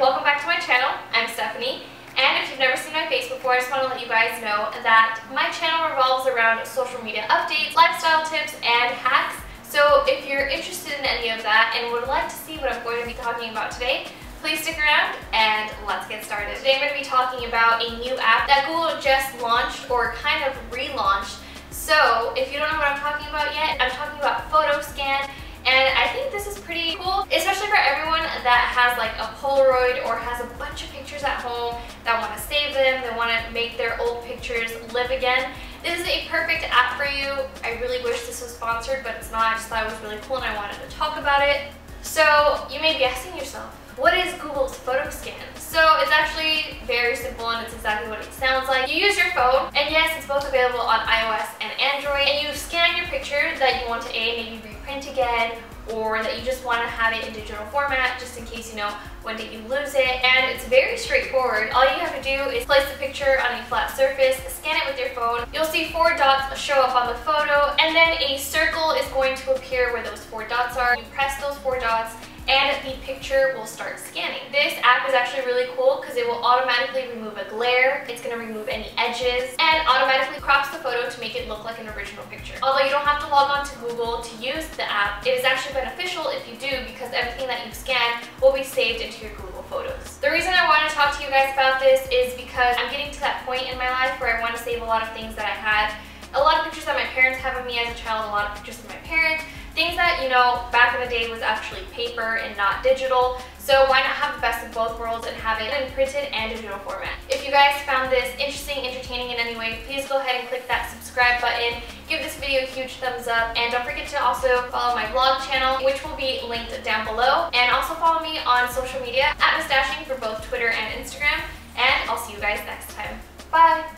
welcome back to my channel. I'm Stephanie, and if you've never seen my face before, I just want to let you guys know that my channel revolves around social media updates, lifestyle tips, and hacks. So if you're interested in any of that and would like to see what I'm going to be talking about today, please stick around and let's get started. Today I'm going to be talking about a new app that Google just launched, or kind of relaunched. So if you don't know what I'm talking about yet, I'm talking about PhotoScan. And I think this is pretty cool, especially for everyone that has like a Polaroid or has a bunch of pictures at home that want to save them, they want to make their old pictures live again. This is a perfect app for you. I really wish this was sponsored, but it's not. I just thought it was really cool and I wanted to talk about it. So you may be asking yourself, what is Google's PhotoScan? So it's actually very simple and it's exactly what it sounds like. You use your phone, and yes, it's both available on iOS and Android, and you scan your picture that you want to maybe reprint again, or that you just want to have it in digital format just in case you know one day you lose it. And it's very straightforward. All you have to do is place the picture on a flat surface, scan it with your phone. You'll see four dots show up on the photo, and then a circle is going to appear where those four dots are. You press those four dots and the picture will start scanning. This app is actually really cool because it will automatically remove a glare, it's going to remove any edges, and automatically crops the photo to make it look like an original picture. Although you don't have to log on to Google to use the app, it is actually beneficial if you do, because everything that you scan will be saved into your Google Photos. The reason I want to talk to you guys about this is because I'm getting to that point in my life where I want to save a lot of things that I had. A lot of pictures that my parents have of me as a child, a lot of pictures of my parents, things that, you know, back in the day was actually paper and not digital. So why not have the best of both worlds and have it in printed and digital format? If you guys found this interesting, entertaining in any way, please go ahead and click that subscribe button. Give this video a huge thumbs up, and don't forget to also follow my vlog channel, which will be linked down below. And also follow me on social media at missdashing for both Twitter and Instagram. And I'll see you guys next time. Bye!